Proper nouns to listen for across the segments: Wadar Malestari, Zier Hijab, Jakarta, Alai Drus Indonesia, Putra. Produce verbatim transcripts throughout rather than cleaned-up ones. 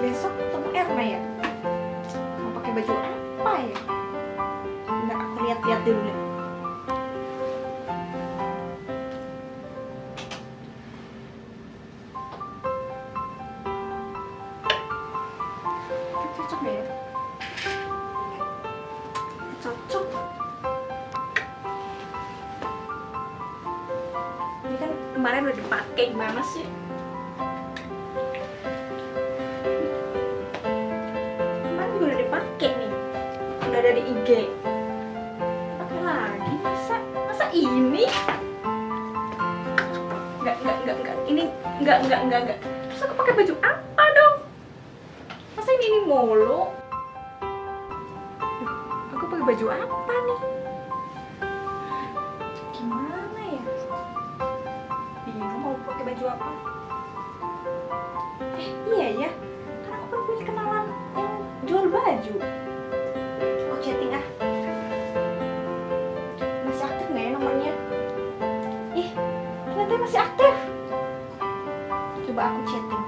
besok ketemu Erna ya, mau pakai baju apa ya? Nggak, aku lihat-lihat dulu deh. Cocok deh, cocok. Ini kan kemarin udah dipakai, gimana sih? Pakai nih, udah ada di I G. Pakai lagi, masa masa ini? Enggak enggak enggak enggak. Ini enggak enggak enggak enggak. Terus aku pakai baju apa dong? Masa ini ini mulu? Aku pakai baju apa nih? Gimana ya? Bingung mau pakai baju apa? Eh iya ya. Baju aku chatting ah, masih aktif nggak ya nomornya? Ih ternyata masih aktif, coba aku chatting,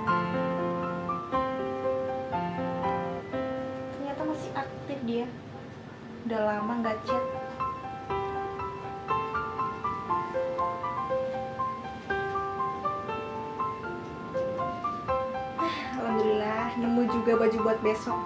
ternyata masih aktif dia, udah lama nggak chat. Alhamdulillah nemu juga baju buat besok.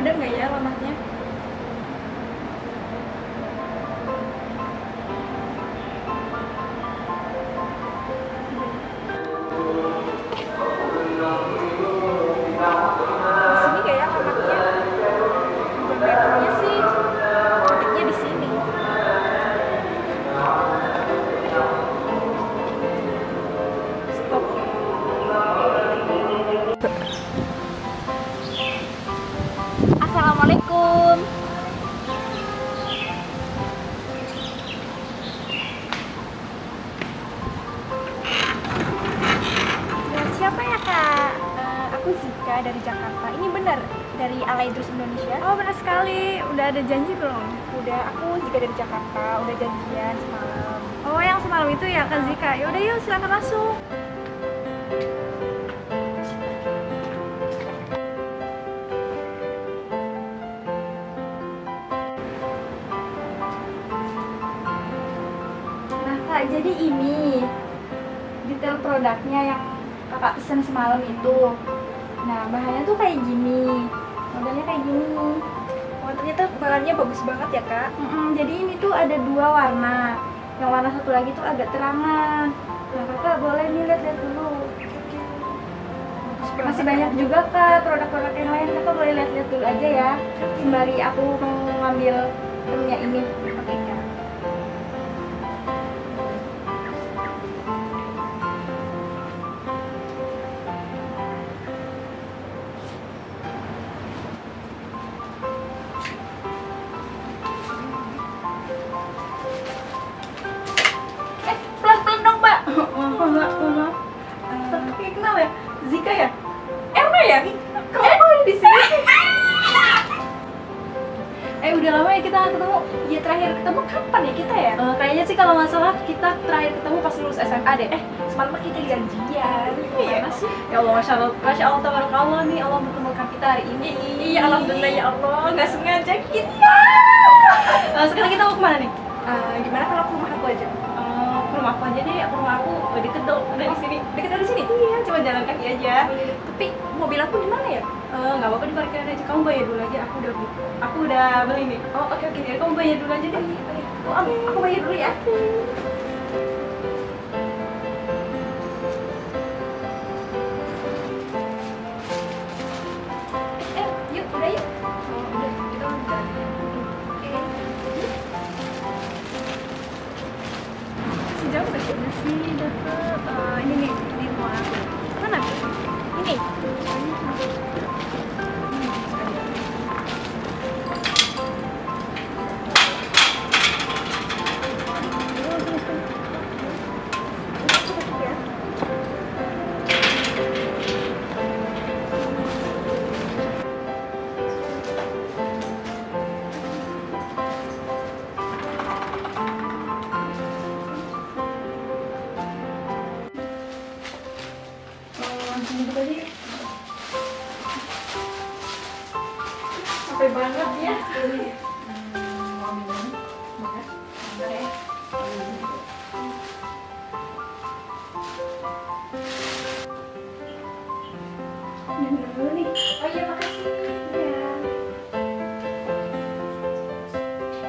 Bener nggak ya alamatnya? Dari Jakarta, ini benar dari Alai Drus Indonesia. Oh benar sekali, udah ada janji belum? Udah, aku Zika dari Jakarta, udah janjian semalam. Oh yang semalam itu ya kan Zika, yaudah yuk silahkan masuk. Nah Kak, jadi ini detail produknya yang Kakak pesen semalam itu. Nah, bahannya tuh kayak gini, modelnya kayak gini. Oh, ternyata bahannya bagus banget ya, Kak? Mm-mm, jadi ini tuh ada dua warna. Yang warna satu lagi tuh agak terangan. Nah, Kakak boleh nih lihat-lihat dulu. Oke. Masih banyak juga, Kak, produk-produk yang lain. Kakak boleh lihat-lihat dulu aja ya. Sembari aku mengambil minyak ini. Oke, Kak. Zika ya? Erna ya? Kamu kok ada di sini? Eh udah udah lama ya kita nggak ketemu. Ya terakhir ketemu kapan ya kita ya? Uh, kayaknya sih kalau nggak salah kita terakhir ketemu pas lulus S M A deh. Eh semalam kita janjian. Iya sih. Ya Allah, masya Allah, masya Allah, tabarakallah nih Allah mempertemukan kita hari ini. Iya, alhamdulillah ya Allah, nggak sengaja kita. Nah, sekarang kita mau kemana nih? Uh, gimana kalau ke rumah aku aja? Uh, ke rumah aku aja deh. Ke rumah aku deket dong dari sini. Deket dari sini? Iya, cuma jalan kaki aja. Tapi mobil aku gimana ya? Nggak uh, apa-apa, di parkiran aja. Kamu bayar dulu aja, aku udah aku udah beli nih. Oh oke okay, oke, okay. Kamu bayar dulu aja deh. Oh, aku, aku bayar dulu ya. Capek banget ya. Mau minum? Makan? Oke. Minum dulu nih. Oh iya, makasih. Iya.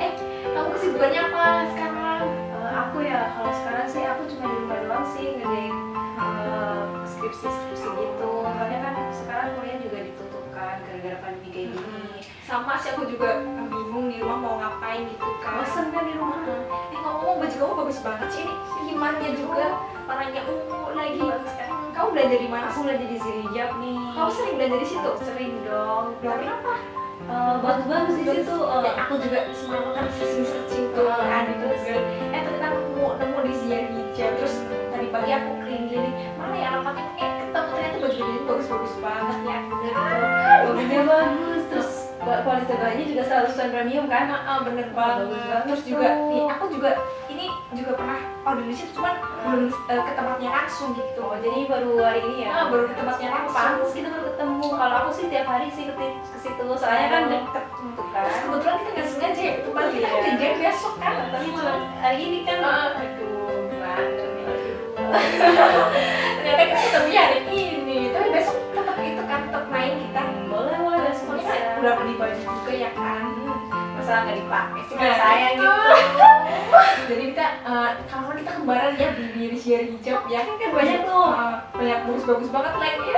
Eh, kamu kesibukannya apa sekarang? Uh, aku ya, kalau sekarang sih aku cuma di rumah doang sih, ngerjain uh, skripsi-skripsi gitu. Makanya kan sekarang kuliah juga ditutupkan gara-gara pandemi kayak gini. Sama sih, aku juga bingung di rumah mau ngapain gitu kan. Bosen kan di rumah. Eh ngomong-ngomong, baju kamu bagus banget sih ini. Himannya juga, warnanya ungu lagi. Bagus kan? Kamu belajar di mana? Aku belajar di Zier Hijab nih. Kamu sering belajar di situ? Sering dong. Tapi apa? Bagus-bagus di situ. Aku juga semalam kan searching-searching tuh ada juga. Eh ternyata aku nemu di Zier Hijab. Terus tadi pagi aku keliling-keliling. Mana ya orang pakai? Eh ketemu ternyata baju dia bagus-bagus banget ya. Bajunya bagus. Terus kualitas bajunya juga seratus persen premium kan? Ah, bener banget. Terus juga, nih, aku juga ini juga pernah order di situ, cuman belum uh, ke tempatnya langsung gitu. Jadi baru hari ini ya? Ah, baru ke tempatnya langsung. Kita baru ketemu. Kalau aku sih tiap hari sih ke situ, soalnya kan deket untuk kan. Terus kebetulan kita nggak sengaja ya, tempat kita janjian besok kan? Tapi cuma hari ini kan. Aduh, banget nih. Ternyata kita ketemu hari ini, tapi besok tetap itu kan, tetap main kita. Udah beli baju juga ya kan, masalah nggak dipakai sih kayak saya gitu. Jadi kita uh, kalau kita kembaran ya di Zier Hijab ya kan, kan banyak tuh uh, banyak bagus-bagus banget like ya.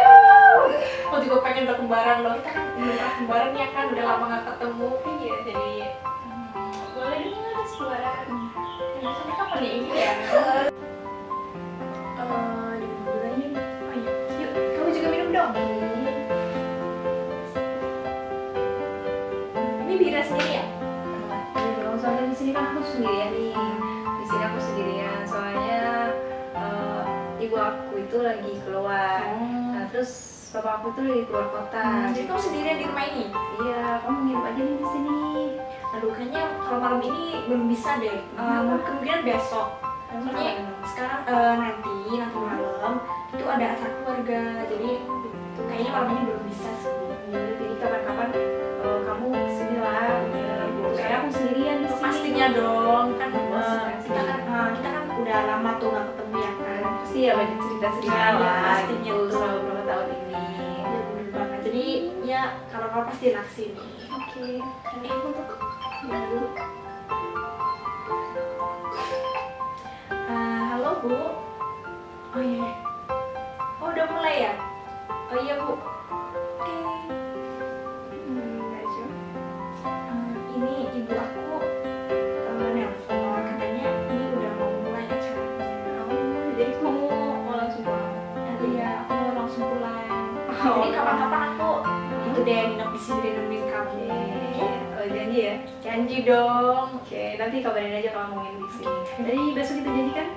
Aku juga pengen udah kembaran loh, kita kan belum pernah kembaran ya kan, udah lama nggak ketemu ya. Jadi boleh dong ada suara maksudnya kapan ya ini ya. Sendiri ya? Belum, soalnya di sini kan aku sendirian nih. Di sini aku sendirian, soalnya uh, ibu aku itu lagi keluar. Hmm. Nah, terus bapak aku tuh lagi keluar kota. Hmm, jadi kamu sendirian di rumah ini? Iya, kamu nginep aja nih di sini. Aduh, kayaknya kalau malam ini belum bisa deh. Hmm. Um, kemungkinan besok. Soalnya hmm. sekarang uh, nanti nanti malam itu ada acara keluarga, jadi kayaknya malam ini belum bisa sih. Jadi kapan-kapan uh, kamu kesini lah. Kayak aku sendirian di sini. Pastinya dong kan. Uh, kita kan uh, kita kan udah lama tuh nggak ketemu ya kan. Pasti ya banyak cerita-cerita ya, lah. Pastinya tuh selama beberapa tahun ini. Ya, bener banget. Jadi ya kalau kamu pasti lah kesini. Oke. Ini aku tuh. Halo Bu. Oh iya. Oh udah mulai ya. Oh iya Bu. Ibu aku uh, nelfon, katanya ini udah mau mulai acaranya. Oh, jadi kamu mau langsung pulang? Iya, aku mau langsung pulang. Jadi kapan-kapan aku itu deh nginep di sini nemenin kamu. Oh janji ya? Janji dong. Oke, nanti kabarin aja kalau mau nginep di sini. Jadi besok kita janjikan?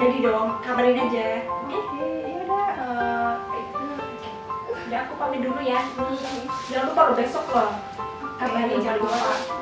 Jadi dong, kabarin aja. Oke, ya udah. Udah aku pamit dulu ya. Jangan lupa besok loh. Kabarin jangan lupa.